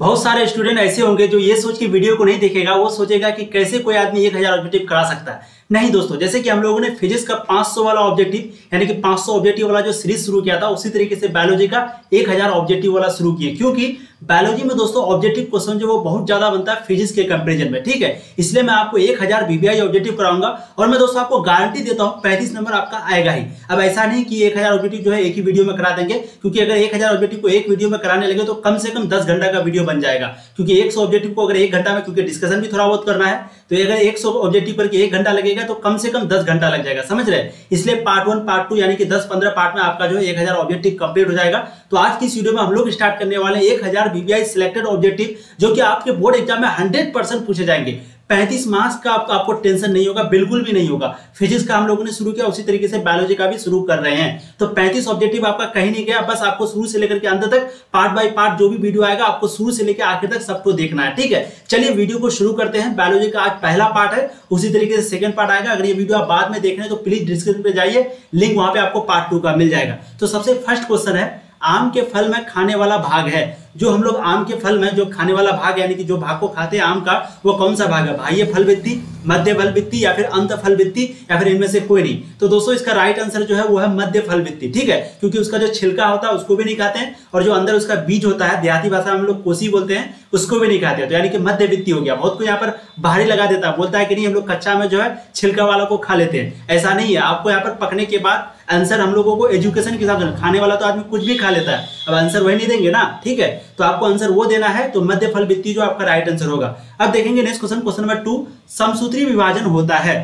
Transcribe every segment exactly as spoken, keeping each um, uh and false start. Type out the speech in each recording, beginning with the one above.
बहुत सारे स्टूडेंट ऐसे होंगे जो ये सोच के वीडियो को नहीं देखेगा, वो सोचेगा कि कैसे कोई आदमी एक हजार ऑब्जेक्टिव करा सकता है। नहीं दोस्तों, जैसे कि हम लोगों ने फिजिक्स का पाँच सौ वाला ऑब्जेक्टिव यानी कि पाँच सौ ऑब्जेक्टिव वाला जो सीरीज शुरू किया था, उसी तरीके से बायोलॉजी का एक हजार ऑब्जेक्टिव वाला शुरू किए, क्योंकि बायोलॉजी में दोस्तों ऑब्जेक्टिव क्वेश्चन जो वो बहुत ज्यादा बनता है फिजिक्स के कंपेरिजन में, ठीक है। इसलिए मैं आपको एक हजार बीबीआई ऑब्जेक्टिव कराऊंगा और मैं दोस्तों आपको गारंटी देता हूँ पैंतीस नंबर आपका आएगा ही। अब ऐसा नहीं कि एक हजार ऑब्जेक्टिव जो है एक ही वीडियो में करा देंगे, क्योंकि अगर एक हजार ऑब्जेक्टिव को एक वीडियो में कराने लगे तो कम से कम दस घंटा का वीडियो बन जाएगा, क्योंकि एक सौ ऑब्जेक्टिव को अगर एक घंटा में, क्योंकि डिस्कशन भी थोड़ा बहुत करना है, तो अगर एक सौ ऑब्जेक्टिव पर एक घंटा लगेगा तो कम से कम दस घंटा लग जाएगा, समझ रहे। इसलिए पार्ट वन पार्ट टू यानी कि दस पंद्रह पार्ट में आपका जो है एक हजार ऑब्जेक्टिव कंप्लीट हो जाएगा। तो आज की इस वीडियो में हम लोग स्टार्ट करने वाले हैं एक हजार बीबीआई सिलेक्टेड ऑब्जेक्टिव, जो कि आपके बोर्ड एग्जाम में हंड्रेड परसेंट पूछे जाएंगे। पैंतीस मार्क्स का आप, आपको टेंशन नहीं होगा, बिल्कुल भी नहीं होगा। फिजिक्स का हम लोगों ने शुरू किया, उसी तरीके से बायोलॉजी का भी शुरू कर रहे हैं। तो पैंतीस ऑब्जेक्टिव आपका कहीं नहीं गया, बस आपको शुरू से लेकर के अंत तक पार्ट बाय पार्ट जो भी वीडियो आएगा आपको शुरू से लेकर आखिर तक सबको देखना है, ठीक है। चलिए वीडियो को शुरू करते हैं। बायोलॉजी का आज पहला पार्ट है, उसी तरीके से सेकंड पार्ट आएगा। अगर ये वीडियो आप बाद में देख रहे हैं तो प्लीज डिस्क्रिप्शन पे जाइए, लिंक वहां पर आपको पार्ट टू का मिल जाएगा। तो सबसे फर्स्ट क्वेश्चन है, आम के फल में खाने वाला भाग है। जो हम लोग आम के फल में जो खाने वाला भाग यानी कि जो भाग को खाते हैं आम का, वो कौन सा भाग है? बाह्य फल वृत्ति, मध्य फल वृत्ति या फिर अंत फल वृत्ति या फिर इनमें से कोई नहीं? तो दोस्तों इसका राइट आंसर जो है वो है मध्य फल वृत्ति, ठीक है, क्योंकि उसका जो छिलका होता है उसको भी नहीं खाते हैं और जो अंदर उसका बीज होता है, देहाती भाषा हम लोग कोसी बोलते हैं, उसको भी नहीं खाते हैं। तो यानी कि मध्य वृत्ति हो गया। बहुत को यहाँ पर बाहरी लगा देता है, बोलता है कि नहीं हम लोग कच्चा में जो है छिलका वाला को खा लेते हैं, ऐसा नहीं है। आपको यहाँ पर पकने के बाद आंसर हम लोगों को एजुकेशन के हिसाब से खाने वाला तो आदमी कुछ भी खा लेता है, अब आंसर वही नहीं देंगे ना, ठीक है। तो आपको आंसर वो देना है, तो मध्य फल वृत्ति जो आपका राइट आंसर होगा। अब देखेंगे next question, question number two, समसूत्री विभाजन होता है।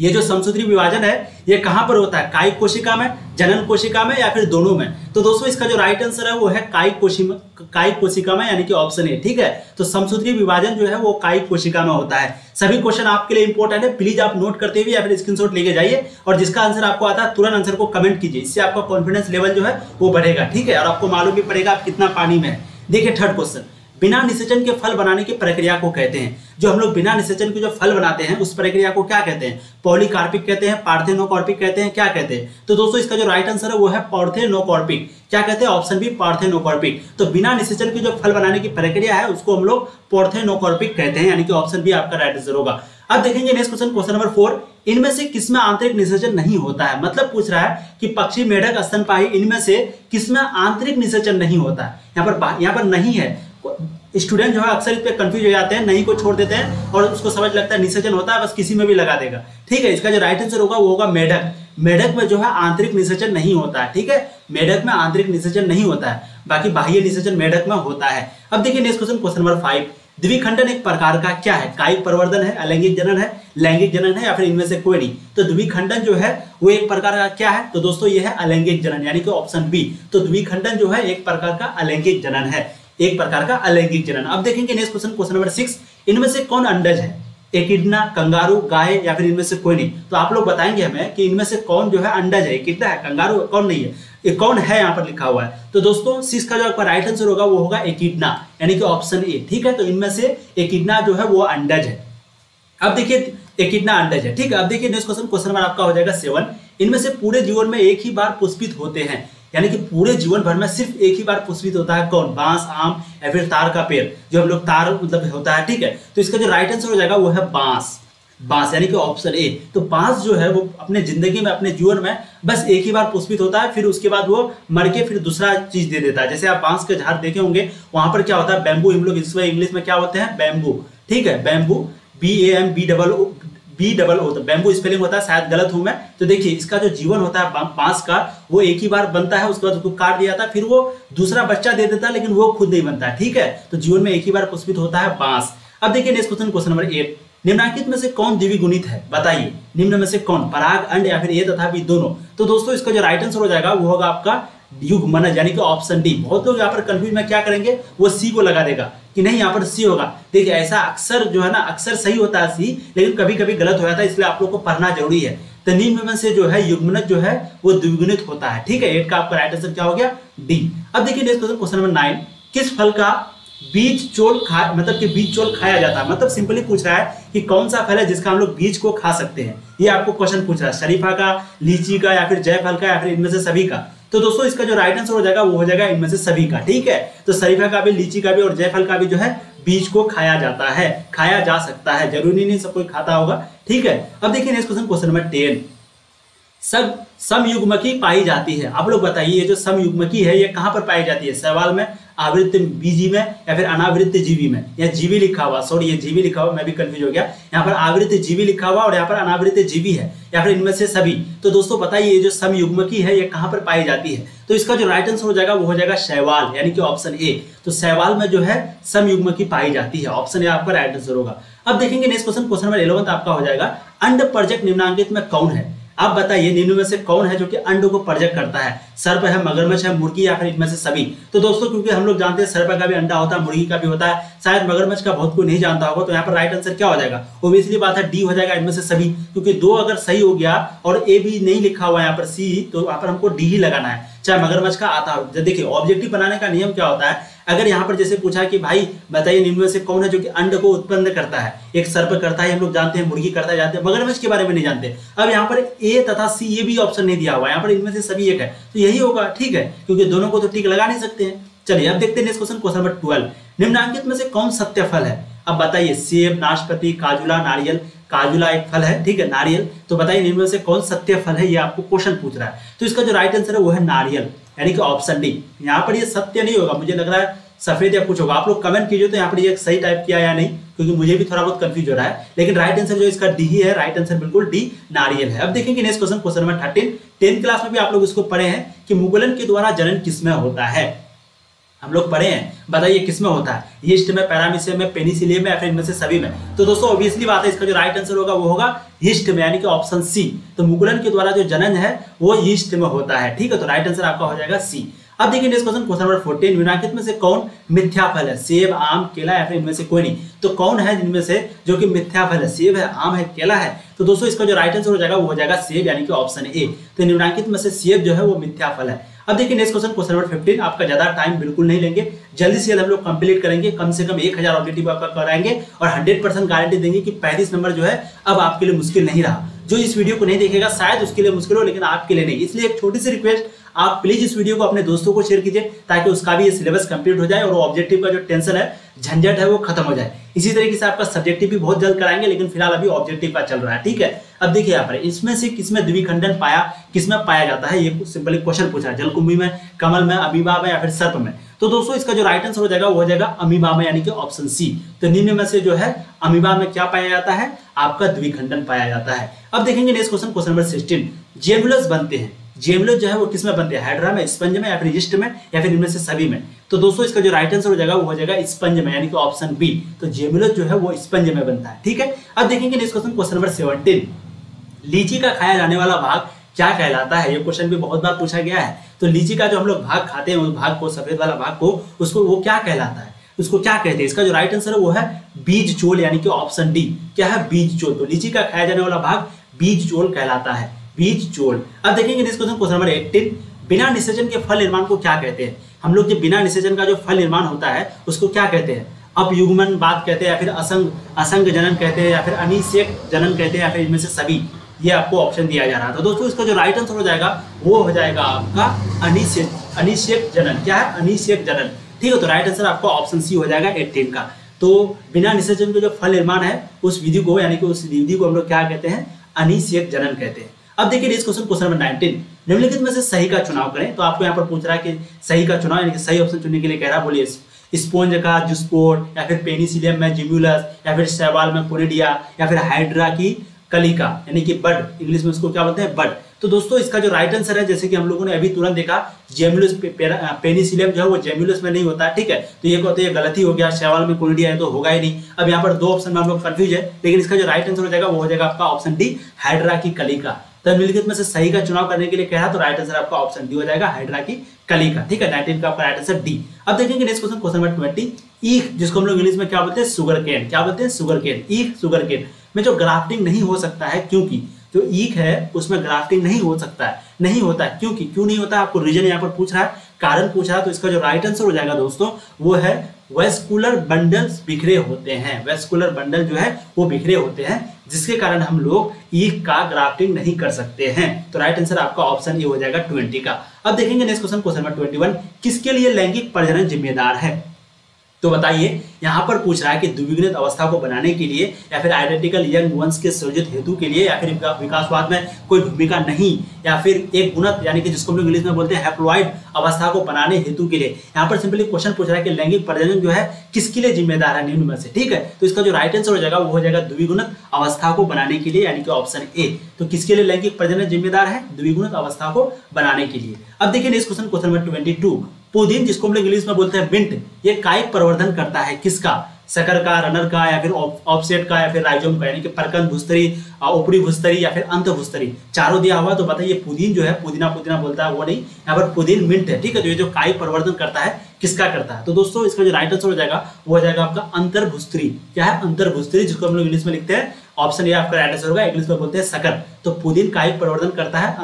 ये जो समसूत्री विभाजन है ये कहां पर होता है? कायिक कोशिका में, जनन कोशिका में या फिर दोनों में? तो दोस्तों इसका जो राइट आंसर है वो है कायिक कोशिका में, कायिक कोशिका में यानी कि ऑप्शन ए, ठीक है। तो समसूत्री विभाजन जो है वो कायिक कोशिका में होता है। सभी क्वेश्चन आपके लिए इंपॉर्टेंट है, प्लीज आप नोट करते हुए या फिर स्क्रीनशॉट लेके जाइए और जिसका आंसर आपको आता है तुरंत आंसर को कमेंट कीजिए, इससे आपका कॉन्फिडेंस लेवल जो है वो बढ़ेगा, ठीक है, और आपको मालूम भी पड़ेगा आप कितना पानी में है। देखिए थर्ड क्वेश्चन, बिना निषेचन के फल बनाने की प्रक्रिया को कहते हैं। जो हम लोग बिना निषेचन के जो फल बनाते हैं उस प्रक्रिया को क्या कहते हैं? पॉलीकार्पिक कहते हैं, पार्थेनोकार्पिक कहते हैं, क्या कहते हैं? तो दोस्तों इसका जो राइट आंसर है वो है पार्थेनोकार्पिक, क्या कहते हैं? Option B parthenocarpic. तो बिना निषेचन के जो फल बनाने की प्रक्रिया है उसको हम लोग पार्थेनोकार्पिक कहते हैं, यानी कि ऑप्शन बी आपका राइट आंसर होगा। अब देखेंगे next question, question number four, इनमें से किसमें आंतरिक निषेचन नहीं होता है? मतलब पूछ रहा है कि पक्षी, मेढक, स्तनपायी, इनमें से किसमें आंतरिक निषेचन नहीं होता है? यहाँ पर यहाँ पर नहीं है। स्टूडेंट जो है अक्सर इस पे कंफ्यूज हो जाते हैं, नहीं को छोड़ देते हैं और उसको समझ लगता है निषेचन होता है, बस किसी में भी लगा देगा, ठीक है। इसका जो राइट आंसर होगा वो होगा मेढक। मेढक में जो है आंतरिक निषेचन नहीं होता है, ठीक है, मेढक में आंतरिक निषेचन नहीं होता है, बाकी बाह्य निषेचन मेढक में होता है। अब देखिए next question, question number five, द्विखंडन एक प्रकार का क्या है? कायिक प्रवर्धन है, अलैंगिक जनन है, लैंगिक जनन है या फिर इनमें से कोई नहीं? तो द्विखंडन जो है वो एक प्रकार का क्या है? तो दोस्तों ये है अलैंगिक जनन, यानी कि ऑप्शन बी। तो द्विखंडन जो है एक प्रकार का अलैंगिक जनन है, एक प्रकार का अलैंगिक जनन। अब देखेंगे next question, question number six, इनमें से कौन अंडज है? एकिडना, कंगारू, गाय या फिर इनमें से कोई नहीं? तो आप लोग बताएंगे हमें कि इनमें से कौन जो है अंडज है, एकिडना है, कंगारू है, कौन नहीं है, ये कौन है यहाँ पर लिखा हुआ है। तो दोस्तों सिक्स का जो आपका राइट आंसर होगा वो होगा एकिडना, यानी कि ऑप्शन ए, ठीक है। तो इनमें से एकिडना जो है वो अंडज है। अब देखिए एकिडना अंडज है, ठीक है। अब देखिए नेक्स्ट क्वेश्चन, क्वेश्चन नंबर आपका हो जाएगा सेवन, इनमें से पूरे जीवन में एक ही बार पुष्पित होते हैं, यानी कि पूरे जीवन भर में सिर्फ एक ही बार पुष्पित होता है, कौन? बांस, आम या फिर तार का पेड़, जो हम लोग तार मतलब होता है, ठीक है। तो इसका जो राइट आंसर हो जाएगा वो है बांस, बांस यानी कि ऑप्शन ए। तो बांस जो है वो अपने जिंदगी में, अपने जीवन में बस एक ही बार पुष्पित होता है, फिर उसके बाद वो मर के फिर दूसरा चीज दे देता है। जैसे आप बांस के झाड़ देखे होंगे, वहां पर क्या होता है? बैम्बू, हम लोग इसमें इंग्लिश में क्या होते हैं? बैम्बू, ठीक है, bamboo, B A M B double O B double O, तो बैम्बू स्पेलिंग होता है, शायद गलत हूं मैं। तो देखिए इसका जो जीवन होता है बांस का वो एक ही बार बनता है, उसके बाद उसको काट दिया था, फिर वो दूसरा बच्चा दे देता है, लेकिन वो खुद नहीं बनता है, ठीक है। तो जीवन में एक ही बार पुष्पित होता है बांस। अब देखिए next question, question number eight, निम्नलिखित में से कौन द्विगुणित है? बताइए निम्न में से कौन? पराग, अंड या फिर ए तथा बी दोनों? तो दोस्तों इसका जो राइट आंसर हो जाएगा वो होगा आपका युग्मनज, यानी कि ऑप्शन डी। बहुत लोग यहाँ पर कंफ्यूज में क्या करेंगे, वो सी को लगा देगा कि नहीं यहाँ पर सी होगा। देखिए ऐसा अक्सर जो है ना, अक्सर सही होता है सी, लेकिन कभी कभी गलत हो जाता है, इसलिए आप लोग को पढ़ना जरूरी है। तो निम्न में से जो है युग्मनज जो है वो द्विगुणित होता है, ठीक है। एट का आपका राइट आंसर क्या हो गया? डी। अब देखिए next question, question number nine, किस फल का बीज चोल खा मतलब कि बीज चोल खाया जाता है? मतलब सिंपली पूछ रहा है कि कौन सा फल है जिसका हम लोग बीज को खा सकते हैं, ये आपको क्वेश्चन पूछ रहा है। शरीफा का, लीची का या फिर जयफल का या फिर इनमें से सभी का? तो दोस्तों इसका जो राइट आंसर हो जाएगा वो हो जाएगा इनमें से सभी का। ठीक है, तो शरीफा का भी, लीची का भी और जायफल का भी जो है बीज को खाया जाता है, खाया जा सकता है, जरूरी नहीं सब कोई खाता होगा। ठीक है, अब देखिए next question, question number ten. सब समयुग्मकी पाई जाती है, आप लोग बताइए ये जो समयुग्मकी है ये कहाँ पर पाई जाती है? सवाल में, आवृत्त बीजी में या फिर अनावृत्त जीवी में? या जीवी लिखा हुआ, सॉरी ये जीवी लिखा हुआ, मैं भी कंफ्यूज हो गया, यहाँ पर आवृत्त जीवी लिखा हुआ और यहाँ पर अनावृत्त जीवी है, या फिर इनमें से सभी। तो दोस्तों बताइए ये जो समयुग्मकी है ये कहाँ पर पाई जाती है? तो इसका जो राइट आंसर हो जाएगा वो हो जाएगा शैवाल, यानी कि ऑप्शन ए। तो शैवाल में जो है समयुग्मकी पाई जाती है, ऑप्शन ए आपका राइट आंसर होगा। अब देखेंगे next question, question number eleven आपका हो जाएगा, अंडपरजक निम्नांकित में कौन है? आप बताइए निम्न में से कौन है जो कि अंडों को प्रजनन करता है? सर्प है, मगरमच्छ है, मुर्गी या फिर इनमें से सभी? तो दोस्तों क्योंकि हम लोग जानते हैं सर्प का भी अंडा होता है, मुर्गी का भी होता है, शायद मगरमच्छ का बहुत कोई नहीं जानता होगा, तो यहाँ पर राइट आंसर क्या हो जाएगा? ओब्वियसली बात है डी हो जाएगा, इनमें से सभी, क्योंकि दो अगर सही हो गया और ए भी नहीं लिखा हुआ यहाँ पर सी, तो यहाँ पर हमको डी ही लगाना है, चाहे मगरमच्छ का आता हो। देखिए ऑब्जेक्टिव बनाने का नियम क्या होता है, अगर यहाँ पर जैसे पूछा कि भाई बताइए निम्न में से कौन है जो कि अंड को उत्पन्न करता है, एक सर्प करता है हम लोग जानते हैं, मुर्गी करता जाते हैं, मगरमच्छ के बारे में नहीं जानते। अब यहाँ पर ए तथा सी ये भी ऑप्शन नहीं दिया हुआ, यहाँ पर इनमें से सभी एक है, तो यही होगा। ठीक है, क्योंकि दोनों को तो ठीक लगा नहीं सकते हैं। चलिए अब देखते हैं next question, question number twelve. निम्नांकित में से कौन सत्य फल है? अब बताइए, सेब, नाशपाती, काजूला, नारियल। काजूला एक फल है, ठीक है, नारियल। तो बताइए निम्न में से कौन सत्य फल है, ये आपको क्वेश्चन पूछ रहा है। तो इसका जो राइट आंसर है वो है नारियल, यानी कि ऑप्शन डी। यहाँ पर ये सत्य नहीं होगा, मुझे लग रहा है सफेद या कुछ होगा, आप लोग कमेंट कीजिए तो यहाँ पर ये सही टाइप किया या नहीं, क्योंकि मुझे भी थोड़ा बहुत कंफ्यूज हो रहा है, लेकिन राइट आंसर जो इसका डी ही है, राइट आंसर बिल्कुल डी नारियल है। अब देखेंगे next question, question number thirteen. Tenth class में भी आप लोग इसको पढ़े हैं कि मुगलन के द्वारा जनन किसमें होता है, हम लोग पढ़े हैं, बताइए किसमें होता है? यीस्ट में, पैरामीशियम में, पेनिसिलियम में या फिर इनमें से सभी में? तो दोस्तों ऑब्वियसली बात है इसका जो राइट आंसर होगा वो होगा यीस्ट में, यानी कि ऑप्शन सी। तो मुगलन के द्वारा जो जनन है वो यीस्ट में होता है, ठीक है, तो राइट आंसर आपका हो जाएगा सी। अब देखिए next question, question number fourteen. निम्नलिखित में से कौन मिथ्याफल है? सेब, आम, केला या फिर इनमें से कोई नहीं? तो कौन है जिनमें से जो कि मिथ्याफल है? सेब है, आम है, केला है? तो दोस्तों इसका जो राइट आंसर हो जाएगा वो हो जाएगा सेब, यानी कि ऑप्शन ए। तो निम्नलिखित में से सेब जो है वो मिथ्याफल है। अब देखिए next question, question number fifteen. आपका ज्यादा टाइम बिल्कुल नहीं लेंगे, जल्दी से जल्द हम लोग कंप्लीट करेंगे, कम से कम एक हजार ऑब्जेक्टिव आपका कराएंगे और हंड्रेड परसेंट गारंटी देंगे कि पैंतीस नंबर जो है अब आपके लिए मुश्किल नहीं रहा। जो इस वीडियो को नहीं देखेगा शायद उसके लिए मुश्किल हो, लेकिन आपके लिए नहीं। इसलिए एक छोटी सी रिक्वेस्ट, आप प्लीज इस वीडियो को अपने दोस्तों को शेयर कीजिए ताकि उसका भी ये सिलेबस कंप्लीट हो जाए और ऑब्जेक्टिव का जो टेंशन है, झंझट है, वो खत्म हो जाए। इसी तरीके से आपका सब्जेक्टिव भी बहुत जल्द कराएंगे, लेकिन फिलहाल अभी ऑब्जेक्टिव का चल रहा है। ठीक है, अब देखिए यहाँ पर इसमें से किसमें द्विखंडन पाया किसमें पाया जाता है, ये सिंपली क्वेश्चन पूछा है। जलकुंभी में, कमल में, अमीबा में या फिर सर्प में? तो दोस्तों इसका जो राइट आंसर हो जाएगा वो हो जाएगा अमीबा में, यानी कि ऑप्शन सी। तो निम्न में से जो है अमीबा में क्या पाया जाता है, आपका द्विखंडन पाया जाता है। अब देखेंगे next question, question number sixteen. Gemmules बनते हैं, जेमुलस जो है वो किसमें बनते हैं? हाइड्रा में, स्पंज में या फिर यीस्ट में या फिर इनमें से सभी में? तो दोस्तों इसका जो राइट आंसर हो जाएगा वो हो जाएगा स्पंज में, यानी कि ऑप्शन बी। तो जेमुलस जो है वो स्पंज में बनता है। ठीक है, अब देखेंगे next question, question number seventeen. लीची का खाया जाने वाला भाग क्या कहलाता है? ये क्वेश्चन भी बहुत बार पूछा गया है। तो लीची का जो हम लोग भाग खाते हैं, उस भाग को, सफेद वाला भाग को, उसको वो क्या कहलाता है, उसको क्या कहते हैं? इसका जो राइट आंसर है वो है बीज चोल, यानी कि ऑप्शन डी। क्या है? बीज चोल। तो लीची का खाया जाने वाला भाग बीज चोल कहलाता है, बीज चोल। अब देखेंगे next question, question number eighteen. बिना निषेचन के फल निर्माण को क्या कहते हैं? हम लोग जो बिना निषेचन का जो फल निर्माण होता है उसको क्या कहते हैं? अपयुग्मन बात कहते हैं या फिर असंग असंग जनन कहते हैं या फिर अनिषेक जनन कहते हैं या फिर इनमें से सभी? ये आपको ऑप्शन दिया जा रहा था। तो दोस्तों इसका जो राइट आंसर हो जाएगा वो हो जाएगा आपका अनिषेक अनिषेक जनन। क्या है? अनिषेक जनन। ठीक है, तो राइट आंसर आपका ऑप्शन सी हो जाएगा अठारह का। तो बिना निषेचन के जो फल निर्माण है उस विधि को, यानी कि उस विधि को हम लोग क्या कहते हैं? अनिषेक जनन कहते हैं। अब देखिए next question, question number nineteen. निम्नलिखित में से सही का चुनाव करें। तो आपको यहाँ पर पूछ रहा है कि सही का चुनाव, यानी कि सही ऑप्शन चुनने के लिए कह रहा है। बोलिए, स्पॉन्ज का जूस्पोर या फिर पेनिसिलियम में जिम्यूलस या फिर शैवाल में कोनिडिया या फिर हाइड्रा की कलिका, यानी कि बड, इंग्लिश में उसको क्या बोलते हैं? बड। तो दोस्तों इसका जो राइट आंसर है, जैसे कि हम लोगों ने अभी तुरंत देखा, जेमुलस पे, पे, पेनिसिलियम जो है वो जेमुलस में नहीं होता। ठीक है, तो ये कहते हैं गलती हो गया, शैवाल में कोनिडिया है तो होगा ही नहीं। अब यहाँ पर दो ऑप्शन में हम लोग कंफ्यूज है, लेकिन इसका जो राइट आंसर हो जाएगा वो हो जाएगा आपका ऑप्शन डी, हाइड्रा की कलिका। तो निम्नलिखित में से सही का चुनाव करने के लिए कह रहा, तो राइट आंसर आपका ऑप्शन डी हो जाएगा, हाइड्रा की कलिका। ठीक है, नाइनटीन का आपका राइट आंसर डी। अब देखेंगे next question, question number twenty. ईख, जिसको हम लोग इंग्लिश में क्या बोलते हैं? Sugar cane. क्या बोलते हैं? Sugar cane. ईख सुगर केन में जो ग्राफ्टिंग नहीं हो सकता है, क्योंकि जो ईख है उसमें ग्राफ्टिंग नहीं हो सकता है, नहीं होता है, क्योंकि क्यों नहीं होता है? आपको रीजन यहाँ पर पूछ रहा है, कारण पूछ रहा है। तो इसका जो राइट आंसर हो जाएगा दोस्तों वो है वेस्कुलर बंडल्स बिखरे होते हैं, वेस्कुलर बंडल जो है वो बिखरे होते हैं, जिसके कारण हम लोग ईख का ग्राफ्टिंग नहीं कर सकते हैं। तो राइट आंसर आपका ऑप्शन ए हो जाएगा ट्वेंटी का। अब देखेंगे next question, question number twenty one, किसके लिए लैंगिक प्रजनन जिम्मेदार है? तो बताइए, यहाँ पर पूछ रहा है कि द्विविघटित अवस्था को बनाने के लिए या फिर आइडेंटिकल यंग वंश के सृजित हेतु के लिए या फिर विकासवाद में कोई भूमिका नहीं, या फिर एक गुणत यानी कि जिसको हम लोग इंग्लिश में बोलते हैं हैप्लॉइड अवस्था को बनाने हेतु के लिए। यहाँ पर सिंपली क्वेश्चन पूछ रहा है कि लैंगिक प्रजनन जो है किसके लिए जिम्मेदार है निम्न में से, ठीक है। तो इसका जो राइट आंसर हो जाएगा वो हो जाएगा द्विगुणित अवस्था को बनाने के लिए, यानी कि ऑप्शन ए। तो किसके लिए लैंगिक प्रजनन जिम्मेदार है? द्विगुणित अवस्था को बनाने के लिए। अब देखिए next question, question number twenty two, पोदीन जिसको हम लोग इंग्लिश में बोलते हैं मिंट, ये कायिक प्रवर्धन करता है किसका? शकर का, रनर का, या फिर ऑफसेट का, या फिर राइजोम का, यानी कि परकंद भूस्तरी, ऊपरी भूस्तरी या फिर अंत भूस्तरी, चारों दिया हुआ। तो बताइए पुदीन जो है, पुदीना पुदीना बोलता है वो नहीं, यहाँ पर पुदीन मिंट है, ठीक है। तो ये जो कायिक प्रवर्धन करता है किसका करता है? तो दोस्तों इसका जो राइट आंसर हो जाएगा वो हो जाएगा आपका अंतर्भूस्तरी। क्या है? अंतर्भूस्तरी, जिसको हम लोग इंग्लिश में लिखते हैं, ऑप्शन ये आपका राइट आंसर होगा, इंग्लिश में बोलते हैं शकर। तो पुदीन कायिक प्रवर्धन करता है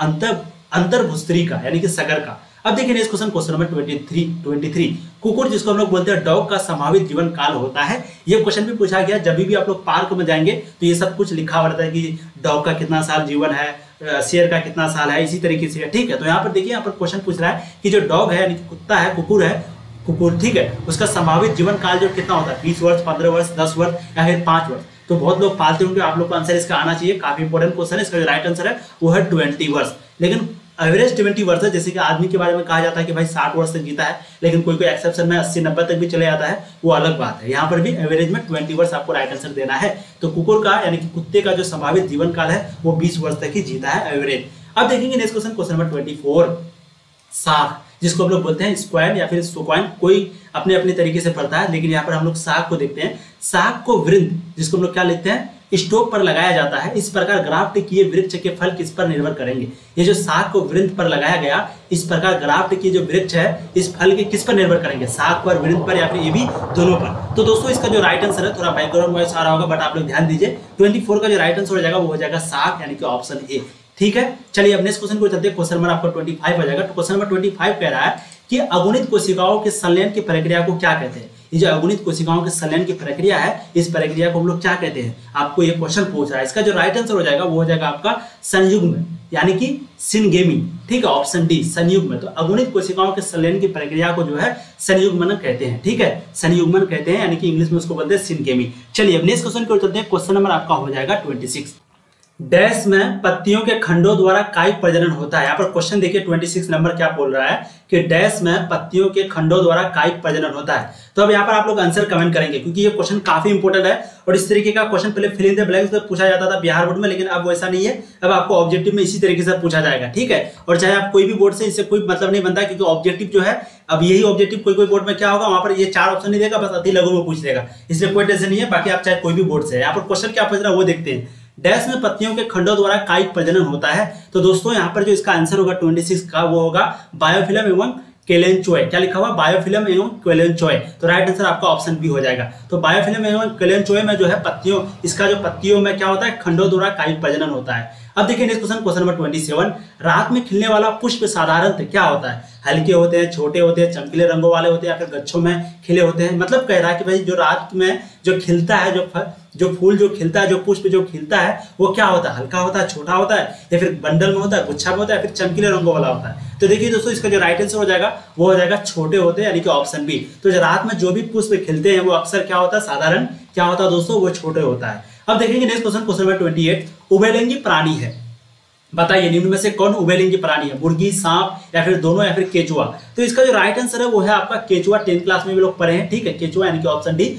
अंतर अंतर्भूस्तरी का, यानी कि शकर का। अब देखिए next question, question number twenty three, कुकुर जिसको हम लोग बोलते हैं डॉग का संभावित जीवन काल होता है। ये क्वेश्चन भी पूछा गया, जब भी आप लोग पार्क में जाएंगे तो ये सब कुछ लिखा हुआ रहता है कि डॉग का कितना साल जीवन है, शेर का कितना साल है, इसी तरीके से, ठीक है। तो यहाँ पर देखिए, यहाँ पर क्वेश्चन पूछ रहा है कि जो डॉग है यानी कि कुत्ता है, कुकुर है, कुकुर, ठीक है, उसका संभावित जीवन काल जो कितना होता है, बीस वर्ष, पंद्रह वर्ष, दस वर्ष या फिर पांच वर्ष। तो बहुत लोग पालते होंगे, आप लोग को आंसर इसका आना चाहिए, काफी इंपॉर्टेंट क्वेश्चन है। इसका जो राइट आंसर है वो है ट्वेंटी वर्ष। लेकिन एवरेज ट्वेंटी वर्ष है, जैसे कि आदमी के बारे में कहा जाता है कि भाई साठ वर्ष तक जीता है, लेकिन कोई कोई एक्सेप्शन में अस्सी नब्बे तक भी चले जाता है, वो अलग बात है। यहाँ पर भी एवरेज में ट्वेंटी वर्ष आपको राइट आंसर देना है। तो कुकुर का यानी कि कुत्ते का जो संभावित जीवन काल है वो बीस वर्ष तक ही जीता है एवरेज। अब देखेंगे next question, question number twenty four, साख जिसको हम लोग बोलते हैं स्क्वायर या फिर सोक्वाइन, कोई अपने अपने तरीके से पढ़ता है, लेकिन यहाँ पर हम लोग साख को देखते हैं। साख को वृंद जिसको हम लोग क्या लिखते हैं, स्टोक पर लगाया जाता है, इस प्रकार ग्राफ्ट किए वृक्ष के फल किस पर निर्भर करेंगे? ये जो साख को वृंत पर लगाया गया, इस प्रकार ग्राफ्ट की जो वृक्ष है इस फल के किस पर निर्भर करेंगे? साख पर, वृंत पर या फिर ये भी दोनों पर। तो दोस्तों इसका जो राइट आंसर है, थोड़ा बैकग्राउंड वॉइस आ रहा होगा बट आप लोग ध्यान दीजिए, ट्वेंटी फोर का जो राइट आंसर हो जाएगा वो हो जाएगा साख, यानी कि ऑप्शन ए, ठीक है। चलिए अब नेक्स्ट क्वेश्चन को चलते हैं, क्वेश्चन नंबर आपका ट्वेंटी फाइव हो जाएगा। तो क्वेश्चन नंबर ट्वेंटी फाइव कह रहा है कि अगुणित कोशिकाओं के संलयन की प्रक्रिया को क्या कहते हैं? ये जो अगुणित कोशिकाओं के संलयन की प्रक्रिया है, इस प्रक्रिया को हम लोग क्या कहते हैं? आपको ये क्वेश्चन पूछ रहा है। इसका जो राइट आंसर हो जाएगा वो हो जाएगा आपका संयुग्म, यानी कि सिनगेमी, ठीक है, ऑप्शन डी, संयुग्म। तो अगुणित कोशिकाओं के संलयन की प्रक्रिया को जो है संयुग्मन कहते हैं, ठीक है, संयुग्मन कहते हैं, यानी कि इंग्लिश में उसको बोलते हैं सिनगेमी। चलिए अब नेक्स्ट क्वेश्चन की ओर चलते हैं, क्वेश्चन नंबर आपका हो जाएगा ट्वेंटी सिक्स। डैश में पत्तियों के खंडों द्वारा कायिक प्रजनन होता है। यहाँ पर क्वेश्चन देखिए ट्वेंटी सिक्स नंबर क्या बोल रहा है कि डैश में पत्तियों के खंडों द्वारा कायिक प्रजनन होता है। तो अब यहाँ पर आप लोग आंसर कमेंट करेंगे, क्योंकि ये क्वेश्चन काफी इंपॉर्टेंट है और इस तरीके का क्वेश्चन पहले फिल इन द ब्लैंक्स में पूछा जाता था बिहार बोर्ड में, लेकिन अब वैसा नहीं है, अब आपको ऑब्जेक्टिव में इसी तरीके से पूछा जाएगा, ठीक है। और चाहे आप कोई भी बोर्ड से, इससे कोई मतलब नहीं बनता, क्योंकि ऑब्जेक्टिव जो है, अब यही ऑब्जेक्टिव कोई कोई बोर्ड में क्या होगा, वहाँ पर ये चार ऑप्शन नहीं देगा, बस अति लघु में पूछ देगा, इसलिए कोई टेंशन नहीं है। बाकी आप चाहे कोई भी बोर्ड से, यहाँ पर क्वेश्चन क्या पूछ रहा है वो देखते हैं, डैश में पत्तियों के खंडों द्वारा कायिक प्रजनन होता है। तो दोस्तों यहाँ पर जो इसका आंसर होगा ट्वेंटी सिक्स का वो होगा बायोफिल्म एवं केलेंचोय, क्या लिखा हुआ, बायोफिल्म एवं केलेंचोय। तो राइट आंसर आपका ऑप्शन बी हो जाएगा। तो बायोफिल्म एवं केलेंचोय में जो है पत्तियों, इसका जो पत्तियों में क्या होता है, खंडों द्वारा कायिक प्रजनन होता है। अब देखिए next question, question number twenty seven, रात में खिलने वाला पुष्प साधारणतः क्या होता है? हल्के होते हैं, छोटे होते हैं, चमकीले रंगों वाले होते हैं, या फिर गच्छों में खिले होते हैं। मतलब कह रहा है कि भाई जो रात में जो खिलता है, जो जो फूल जो खिलता है, जो पुष्प जो खिलता है, वो क्या होता है, हल्का होता है, छोटा होता है, या फिर बंडल में होता है, गुच्छा में होता है, या फिर चमकीले रंगों वाला होता है। तो देखिए दोस्तों इसका जो राइट आंसर हो जाएगा वो हो जाएगा छोटे होते हैं, यानी कि ऑप्शन बी। तो जो रात में जो भी पुष्प खिलते हैं वो अक्सर क्या होता है, साधारण क्या होता है दोस्तों, वो छोटे होता है। अब देखेंगे next question, question number twenty eight, उभयलिंगी प्राणी है। बताइए निम्न में से कौन उभयलिंगी प्राणी है? मुर्गी, सांप या फिर दोनों, या फिर केचुआ। तो इसका जो राइट आंसर है वो है आपका केचुआ, टेंथ क्लास में भी लोग पढ़े हैं, ठीक है, केचुआ, यानी कि ऑप्शन डी,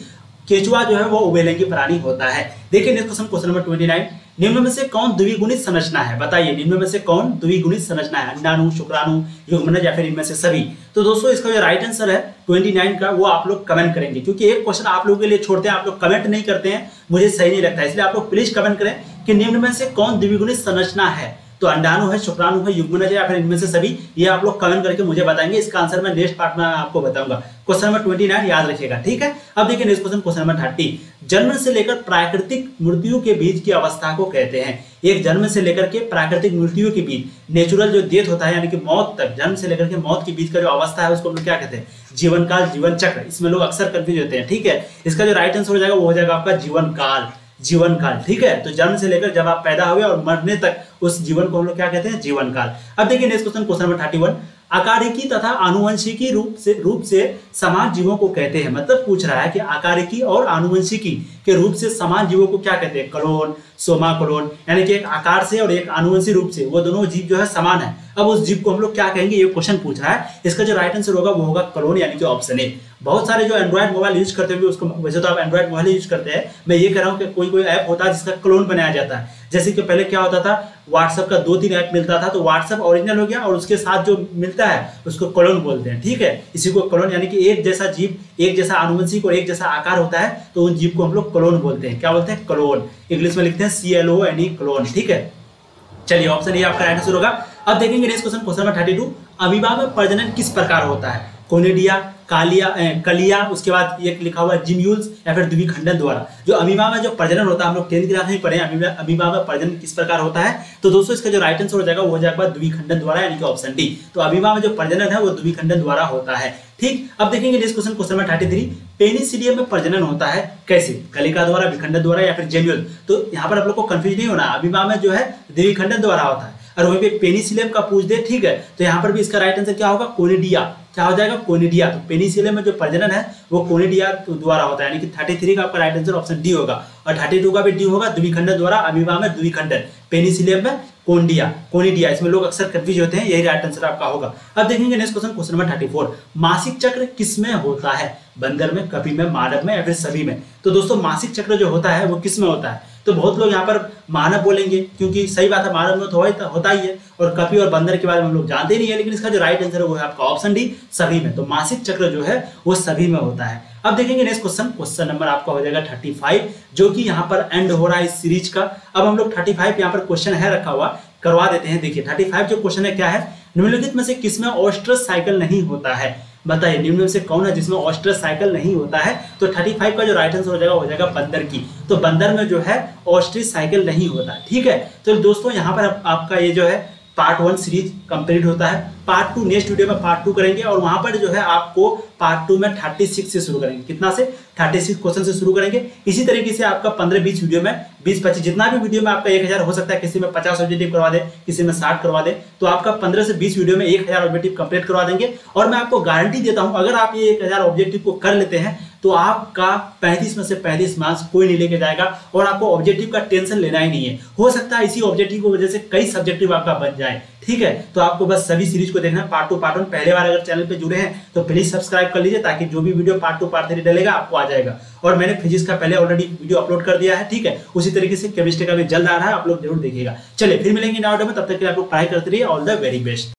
केचुआ जो है वो उभयलिंगी प्राणी होता है। देखिए next question, question number twenty nine, निम्न में से कौन द्विगुणित संरचना है? बताइए निम्न में से कौन द्विगुणित संरचना है? अंडाणु, शुक्राणु, युग्मनज या फिर इनमें से सभी। तो दोस्तों इसका जो राइट आंसर है ट्वेंटी नाइन का वो आप लोग कमेंट करेंगे, क्योंकि एक क्वेश्चन आप लोगों के लिए छोड़ते हैं, आप लोग कमेंट नहीं करते हैं, मुझे सही नहीं लगता, इसलिए आप लोग प्लीज कमेंट करें कि निम्न में से कौन द्विगुणित संरचना है। तो अंडाणु है, शुक्राणु है, युग्मनज है या फिर इनमें से सभी, ये आप लोग कमेंट करके मुझे बताएंगे। इसका आंसर मैं नेक्स्ट पार्ट में आपको बताऊंगा। क्वेश्चन नंबर ट्वेंटी नाइन याद रखिएगा, ठीक है। अब देखिए next question, question number thirty. जन्म से लेकर प्राकृतिक मृत्यु के बीच की अवस्था को कहते हैं। एक जन्म से लेकर के प्राकृतिक मृत्यु के बीच, नेचुरल जो डेथ होता है यानी कि मौत तक, जन्म से लेकर के मौत के बीच का जो अवस्था है उसको हम लोग क्या कहते हैं? जीवन काल, जीवन चक्र। इसमें लोग अक्सर कंफ्यूज होते हैं, ठीक है। इसका जो राइट आंसर हो जाएगा वो हो जाएगा आपका जीवन काल, जीवन काल, ठीक है। तो जन्म से लेकर जब आप पैदा हुए और मरने तक उस जीवन को हम लोग क्या कहते हैं? जीवन काल। अब देखिए next question, question number thirty one. आकारिकी तथा आनुवंशिकी रूप से रूप से समान जीवों को कहते हैं। मतलब पूछ रहा है कि आकारिकी और आनुवंशिकी के रूप से समान जीवों को क्या कहते हैं? क्लोन, सोमा क्लोन, यानी कि एक आकार से और एक आनुवंशिक रूप से वो दोनों जीव जो है समान है। अब उस जीव को हम लोग क्या कहेंगे, ये क्वेश्चन पूछ रहा है। इसका जो राइट आंसर होगा वो होगा क्लोन, यानी कि ऑप्शन ए। बहुत सारे जो एंड्रॉइड मोबाइल यूज करते हुए उसको, वैसे तो आप एंड्रॉइड मोबाइल यूज करते हैं, मैं ये कह रहा हूँ कि कोई कोई ऐप होता है जिसका क्लोन बनाया जाता है। जैसे कि पहले क्या होता था, व्हाट्सअप का दो तीन ऐप मिलता था, तो व्हाट्सअप ओरिजिनल हो गया और उसके साथ जो मिलता है उसको क्लोन बोलते हैं, ठीक है। इसी को क्लोन, यानी कि एक जैसा जीव, एक जैसा आनुवंशिक और एक जैसा आकार होता है, तो उन जीव को हम लोग क्लोन बोलते हैं। क्या बोलते हैं? क्लोन। इंग्लिश में लिखते हैं C L O N E, clone, ठीक है। चलिए ऑप्शन ये आपका आंसर होगा। अब देखेंगे next question, question number thirty two. Amoeba में प्रजनन किस प्रकार होता है? कोनिडिया, कालिया, कलिया, उसके बाद एक लिखा हुआ जिम्यूल्स या फिर द्विखंडन द्वारा। जो अमीबा में जो प्रजनन होता है, हम लोग टेंथ क्लास में पढ़े अमीबा, अमीबा में प्रजनन किस प्रकार होता है। तो दोस्तों इसका जो राइट आंसर हो जाएगा वो हो जाएगा द्विखंडन द्वारा, यानी कि ऑप्शन डी। तो अमीबा में जो प्रजनन है वो द्विखंडन द्वारा होता है, ठीक। अब देखेंगे next question, question number thirty three. Penicillium में प्रजनन होता है कैसे? कलिका द्वारा, विखंडन द्वारा या फिर जेम्यूल। तो यहाँ पर आप लोग को कंफ्यूज नहीं होना, अमीबा में जो है द्विखंडन द्वारा होता है और वहीं पे पेनिसिलियम का पूछ दे, ठीक है। तो यहाँ पर भी इसका राइट आंसर क्या होगा? कोनिडिया। क्या हो जाएगा? कोनिडिया। तो पेनिसिलियम में जो प्रजनन है वो कोनिडिया द्वारा होता है, यानी कि तैंतीस का आपका राइट आंसर ऑप्शन डी होगा और बत्तीस का भी डी होगा, द्विखंडन द्वारा। अमीबा में द्विखंडन, पेनिसिलियम में कोनिडिया, कोनिडिया। इसमें लोग अक्सर कंफ्यूज होते हैं, यही राइट आंसर आपका होगा। अब देखेंगे next question, question number thirty four. मासिक चक्र किसमें होता है? बंदर में, कपि में, मानव में या फिर सभी में? तो दोस्तों मासिक चक्र जो होता है वो किसमें होता है? तो बहुत लोग यहाँ पर मानव बोलेंगे, क्योंकि सही बात है, मानव में तो होता ही है और कपि और बंदर के बारे में हम लोग जानते नहीं है, लेकिन इसका जो राइट आंसर है वो है आपका ऑप्शन डी, सभी में। तो मासिक चक्र जो है वो सभी में होता है। अब देखेंगे नेक्स्ट क्वेश्चन, क्वेश्चन नंबर आपका हो जाएगा थर्टी फाइव, जो कि यहाँ पर एंड हो रहा है इस सीरीज का। अब हम लोग थर्टी फाइव यहाँ पर क्वेश्चन है रखा हुआ, करवा देते हैं। देखिए थर्टी फाइव जो क्वेश्चन है क्या है? निम्नलिखित में से किसमें ऑस्ट्रस साइकिल नहीं होता है? बताइए निम्न में से कौन है जिसमें ऑस्ट्रस साइकिल नहीं होता है? तो पैंतीस का जो राइट आंसर हो जाएगा हो जाएगा बंदर की। तो बंदर में जो है ऑस्ट्रस साइकिल नहीं होता, ठीक है। तो दोस्तों यहाँ पर आप, आपका ये जो है पार्ट वन सीरीज कंप्लीट होता है। पार्ट टू नेक्स्ट वीडियो में पार्ट टू करेंगे और वहाँ पर जो है आपको पार्ट टू में छत्तीस से शुरू करेंगे। कितना से? छत्तीस क्वेश्चन से शुरू करेंगे। इसी तरीके से आपका पंद्रह बीस वीडियो में, बीस पच्चीस जितना भी वीडियो में आपका एक हज़ार हो सकता है। किसी में पचास ऑब्जेक्टिव करवा दे, किसी में साठ करवा दे, तो आपका पंद्रह से बीस वीडियो में एक हज़ार ऑब्जेक्टिव कंप्लीट करवा देंगे। और मैं आपको गारंटी देता हूँ, अगर आप ये एक हज़ार ऑब्जेक्टिव को कर लेते हैं तो आपका पैंतीस में से पैंतीस मार्क्स कोई नहीं लेके जाएगा और आपको ऑब्जेक्टिव का टेंशन लेना ही नहीं है। हो सकता है इसी ऑब्जेक्टिव की वजह से कई सब्जेक्टिव आपका बन जाए, ठीक है। तो आपको बस सभी सीरीज को देखना है, पार्ट टू पार्ट वन। पहले बार अगर चैनल पे जुड़े हैं तो प्लीज सब्सक्राइब कर लीजिए, ताकि जो भी video part two part three डलेगा आपको आ जाएगा। और मैंने फिजिक्स का पहले ऑलरेडी वीडियो अपलोड कर दिया है, ठीक है। उसी तरीके से केमिस्ट्री का भी जल्द आ रहा है, आप लोग जरूर देखिएगा। चलिए फिर मिलेंगे नए वीडियो में, तब तक के लिए आप लोग पढ़ाई करते रहिए। All the very best.